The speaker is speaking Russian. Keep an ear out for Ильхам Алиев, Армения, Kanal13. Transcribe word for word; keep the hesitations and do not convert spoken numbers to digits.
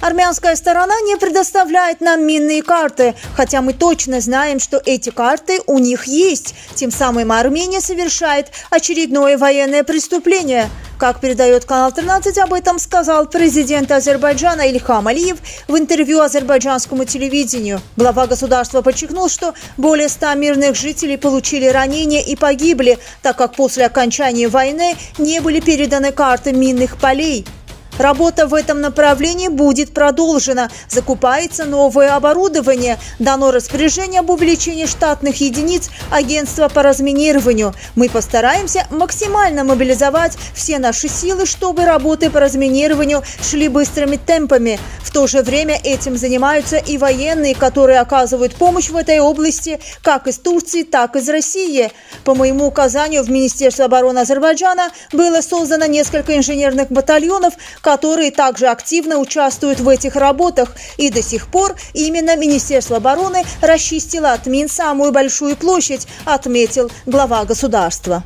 Армянская сторона не предоставляет нам минные карты, хотя мы точно знаем, что эти карты у них есть. Тем самым Армения совершает очередное военное преступление. Как передает канал тринадцать, об этом сказал президент Азербайджана Ильхам Алиев в интервью азербайджанскому телевидению. Глава государства подчеркнул, что более ста мирных жителей получили ранения и погибли, так как после окончания войны не были переданы карты минных полей. Работа в этом направлении будет продолжена. Закупается новое оборудование. Дано распоряжение об увеличении штатных единиц агентства по разминированию. Мы постараемся максимально мобилизовать все наши силы, чтобы работы по разминированию шли быстрыми темпами. В то же время этим занимаются и военные, которые оказывают помощь в этой области как из Турции, так и из России. По моему указанию, в Министерстве обороны Азербайджана было создано несколько инженерных батальонов, которые также активно участвуют в этих работах. И до сих пор именно Министерство обороны расчистило от мин самую большую площадь, отметил глава государства.